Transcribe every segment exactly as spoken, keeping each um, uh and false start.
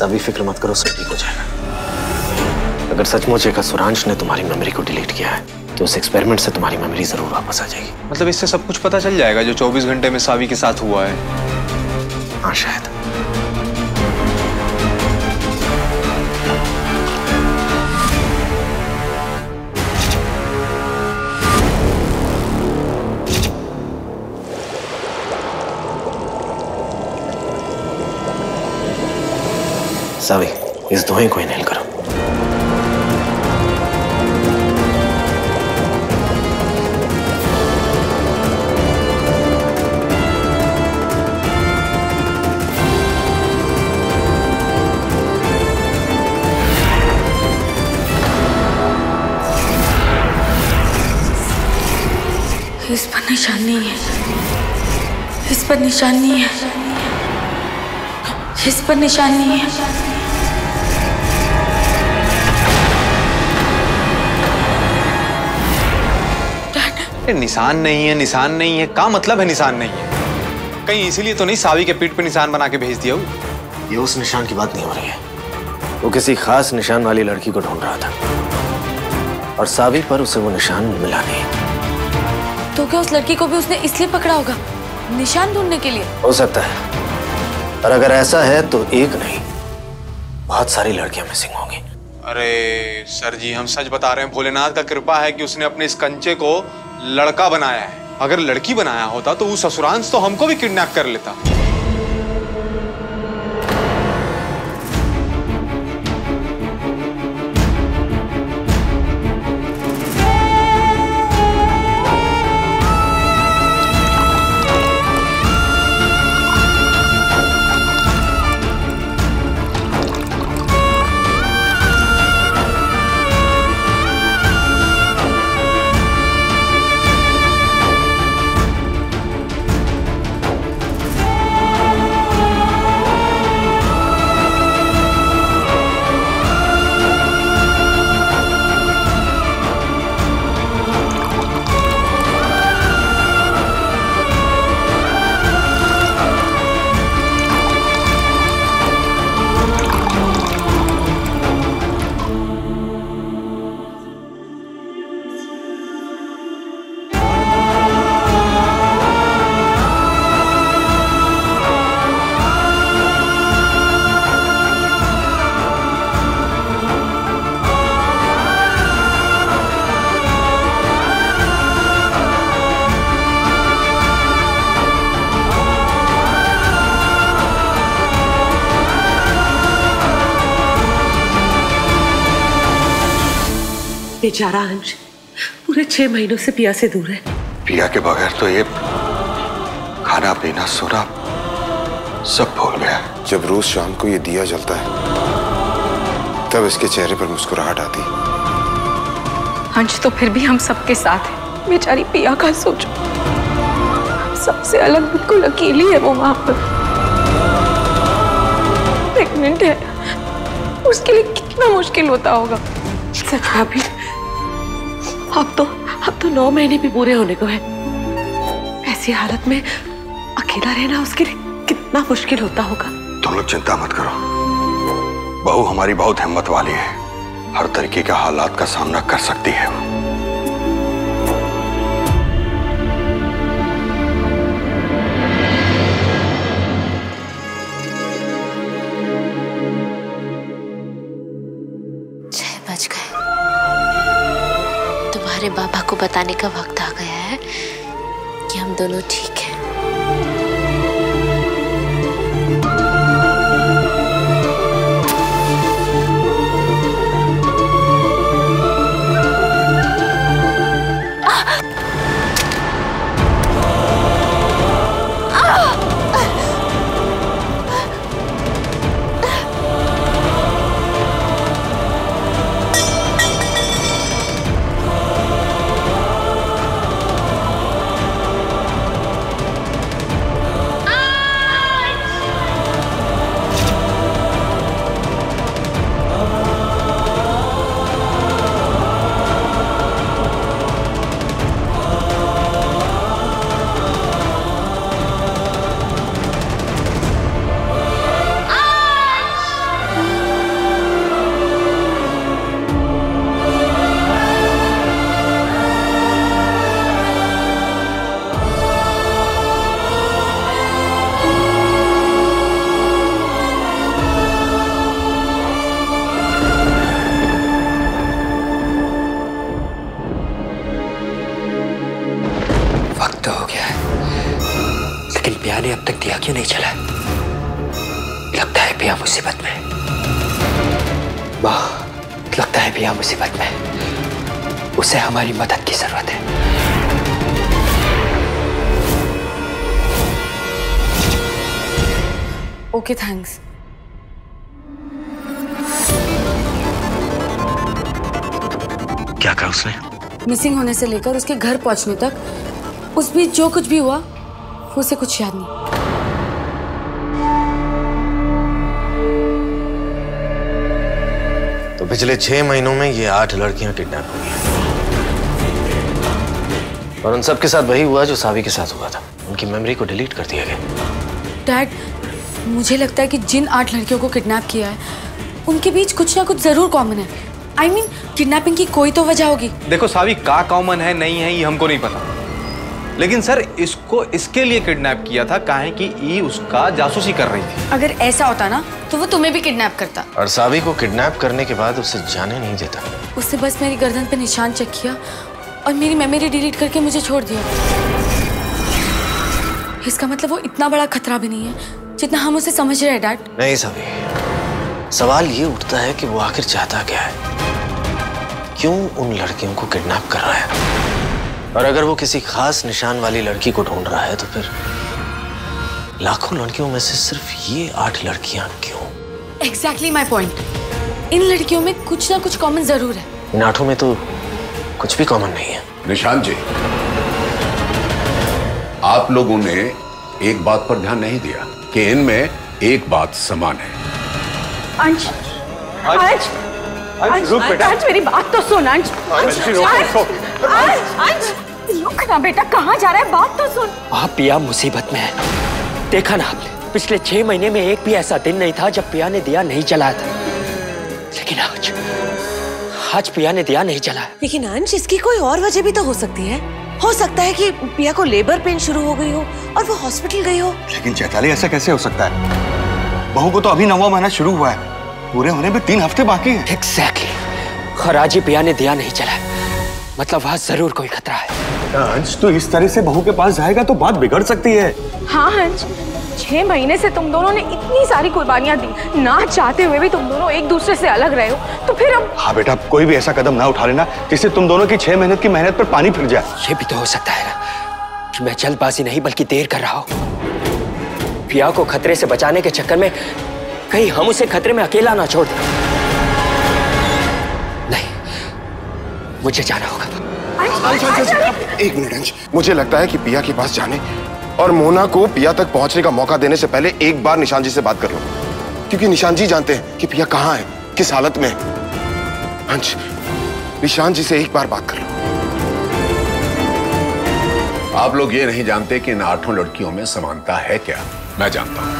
सभी फिक्र मत करो, सब ठीक हो जाएगा। अगर सचमुच एक असुरांश ने तुम्हारी मेमोरी को डिलीट किया है तो उस एक्सपेरिमेंट से तुम्हारी मेमोरी जरूर वापस आ जाएगी। मतलब इससे सब कुछ पता चल जाएगा जो चौबीस घंटे में सावी के साथ हुआ है। हाँ शायद। सावी, इस धुएं को इनहेल करो। इस पर निशान नहीं है, इस पर निशान नहीं है, इस पर निशान नहीं है। निशान नहीं है, निशान नहीं है, क्या मतलब है निशान नहीं है? कहीं इसीलिए तो नहीं सावी के पीठ पे निशान बना के भेज दिया हो? ये उस निशान की बात नहीं हो रही है। वो किसी खास निशान वाली लड़की को ढूंढ रहा था और सावी पर उसे वो निशान मिला नहीं। तो क्या उस लड़की को भी उसने इसलिए पकड़ा होगा निशान ढूंढने के लिए? हो सकता है, और अगर ऐसा है तो एक नहीं बहुत सारी लड़कियां मिसिंग होंगी। अरे सर जी, हम सच बता रहे हैं, भोलेनाथ का कृपा है कि उसने अपने इस कंचे को लड़का बनाया है। अगर लड़की बनाया होता तो उस असुरांश तो हमको भी किडनैप कर लेता। बेचारा अंश पूरे छह महीनों से पिया से दूर है। पिया के बगैर तो ये खाना पीना सोना सब भूल गया। जब रोज शाम को ये दिया जलता है तब इसके चेहरे पर मुस्कुराहट आती। अंश तो फिर भी हम सबके साथ है, बेचारी पिया का सोचो, सबसे अलग बिल्कुल अकेली है वो। वहां पर प्रेग्नेंट है, उसके लिए कितना मुश्किल होता होगा। सच भाभी, अब तो अब तो नौ महीने भी पूरे होने को है। ऐसी हालत में अकेला रहना उसके लिए कितना मुश्किल होता होगा। तुम लोग चिंता मत करो, बहू हमारी बहुत हिम्मत वाली है, हर तरीके के हालात का सामना कर सकती है। छह बज गए, अरे बाबा को बताने का वक्त आ गया है कि हम दोनों ठीक हैं। ने अब तक दिया क्यों नहीं चला? लगता है पिया मुसीबत में। माँ, लगता है पिया मुसीबत में। उसे हमारी मदद की जरूरत है। Okay thanks. क्या कहा उसने? मिसिंग होने से लेकर उसके घर पहुंचने तक उस बीच जो कुछ भी हुआ उसे कुछ याद नहीं। तो पिछले छह महीनों में ये आठ लड़कियां किडनैप हुई हैं और उन सब के साथ वही हुआ जो सावी के साथ हुआ था। उनकी मेमोरी को डिलीट कर दिया गया। डैड, मुझे लगता है कि जिन आठ लड़कियों को किडनैप किया है उनके बीच कुछ ना कुछ जरूर कॉमन है। आई मीन किडनैपिंग की कोई तो वजह होगी। देखो सावी, का कॉमन है नहीं है ये हमको नहीं पता, लेकिन सर इसको इसके लिए किडनैप किया था काहे कि ई उसका जासूसी कर रही थी। अगर ऐसा होता ना तो वो तुम्हें भी किडनैप करता। और सावी को किडनैप करने के बाद उसे जाने नहीं देता। उसने बस मेरी गर्दन पे निशान चेक किया और मेरी मेमोरी डिलीट करके मुझे छोड़ दिया। इसका मतलब वो इतना बड़ा खतरा भी नहीं है जितना हम उसे समझ रहे हैं डैड। नहीं सभी, सवाल ये उठता है कि वो आखिर चाहता क्या है, क्यों उन लड़कियों को किडनैप कर रहा है? और अगर वो किसी खास निशान वाली लड़की को ढूंढ रहा है तो फिर लाखों लड़कियों में से सिर्फ ये आठ लड़कियां क्यों? Exactly my point. इन लड़कियों में कुछ ना कुछ कॉमन जरूर है। इन आठों में तो कुछ भी कॉमन नहीं है। निशान जी, आप लोगों ने एक बात पर ध्यान नहीं दिया कि इनमें एक बात समान है। अंश, अंश, अंश, रुक बेटा। अंश मेरी बात तो सुन। अंश, अंश, अंश, रुक ना बेटा, कहाँ जा रहा है? बात तो सुन। आप पिया मुसीबत में है। देखा ना आपने, पिछले छह महीने में एक भी ऐसा दिन नहीं था जब पिया ने दिया नहीं जलाया था। लेकिन आज, आज पिया ने दिया नहीं जलाया। लेकिन अंश, इसकी कोई और वजह भी तो हो सकती है। हो सकता है कि पिया को लेबर पेन शुरू हो गई हो और वो हॉस्पिटल गई हो। लेकिन चैताली, ऐसा कैसे हो सकता है? बहू को तो अभी नौवां महीना शुरू हुआ है, पूरे होने में तीन हफ्ते बाकी हैं। एग्जैक्टली। खराजी पिया ने दिया नहीं चला, मतलब वहाँ जरूर कोई खतरा है। अंश, तो इस तरह से बहू के पास जाएगा तो बात बिगड़ सकती है। हाँ अंश, छह महीने से तुम दोनों ने इतनी सारी कुर्बानियाँ दी, ना चाहते हुए भी तुम दोनों एक दूसरे से अलग रहे हो, तो फिर अब। हाँ बेटा, कोई भी ऐसा कदम ना उठा लेना जिससे तुम दोनों की छह महीने की मेहनत पर पानी फिर जाए। ये भी तो हो सकता है ना कि मैं जल्दबाजी नहीं बल्कि देर कर रहा हूँ। पिया को खतरे से बचाने के चक्कर में कहीं हम उसे खतरे में अकेला ना छोड़ दें। नहीं, मुझे जाना होगा। एक मिनट अंश, मुझे लगता है कि पिया के पास जाने और मोना को पिया तक पहुंचने का मौका देने से पहले एक बार निशान जी से बात कर लो, क्योंकि निशान जी जानते हैं कि पिया कहाँ है, किस हालत में है। अंश, निशान जी से एक बार बात कर लो। आप लोग ये नहीं जानते कि इन आठों लड़कियों में समानता है क्या। मैं जानता हूं,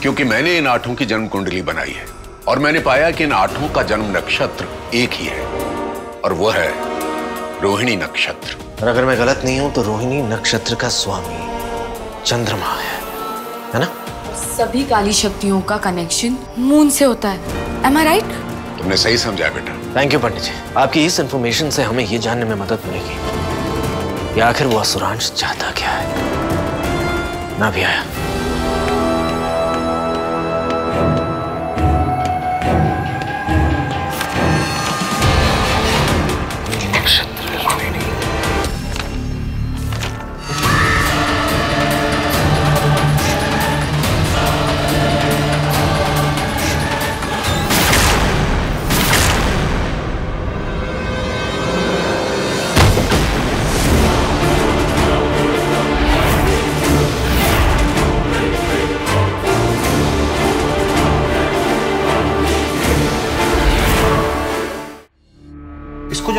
क्योंकि मैंने इन आठों की जन्म कुंडली बनाई है और मैंने पाया कि इन आठों का जन्म नक्षत्र एक ही है और वो है रोहिणी नक्षत्र। और अगर मैं गलत नहीं हूं तो रोहिणी नक्षत्र का स्वामी चंद्रमा है, है ना? सभी काली शक्तियों का कनेक्शन मून से होता है। Am I right? तुमने सही समझा बेटा। थैंक यू पंडित जी, आपकी इस इंफॉर्मेशन से हमें ये जानने में मदद मिलेगी कि आखिर वो असुरांश चाहता क्या है। ना भी आया,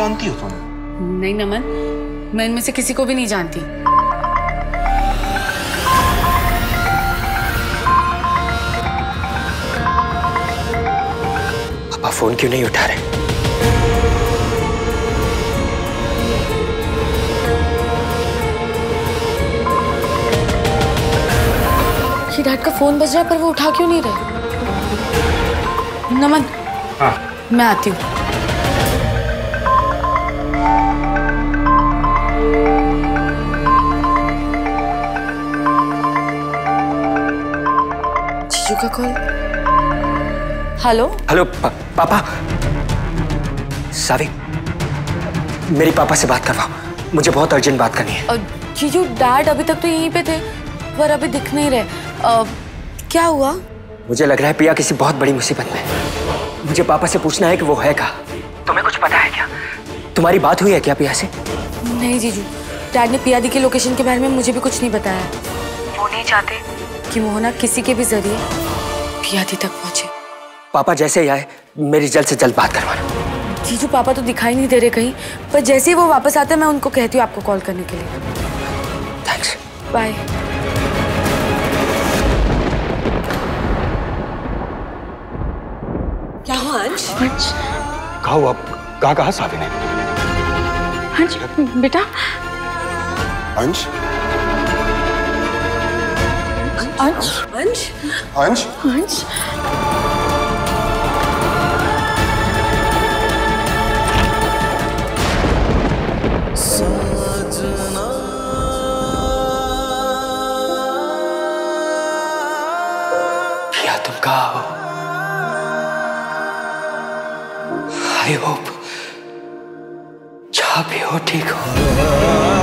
जानती हो तुम? नहीं नमन, मैं इनमें से किसी को भी नहीं जानती। पापा फोन क्यों नहीं उठा रहे? डैड का फोन बज रहा है पर वो उठा क्यों नहीं रहे? नमन। हाँ। मैं आती हूँ। हेलो हेलो पापा, सावी मेरे पापा से बात करवाओ, मुझे बहुत अर्जेंट बात करनी है। जीजू डैड अभी तक तो यहीं पे थे पर अभी दिख नहीं रहे। आ, क्या हुआ? मुझे लग रहा है पिया किसी बहुत बड़ी मुसीबत में। मुझे पापा से पूछना है कि वो है कहाँ। तुम्हें कुछ पता है क्या? तुम्हारी बात हुई है क्या पिया से? नहीं जीजू, डैड ने पिया दी के लोकेशन के बारे में मुझे भी कुछ नहीं बताया। वो नहीं चाहते कि मोहना किसी के भी जरिए पिया दी तक पहुँचे। पापा जैसे ही आए मेरी जल्द से जल्द बात करवाना। जीजू पापा तो दिखाई नहीं दे रहे कहीं, पर जैसे ही वो वापस आते हैं मैं उनको कहती हूँ आपको कॉल करने के लिए। Thanks, bye. क्या हुआ अंश? कहा हुआ कहा कहा सावी ने? अंश बेटा, अंश अंश अंश अंश अंश I hope, जहाँ भी हो ठीक हो।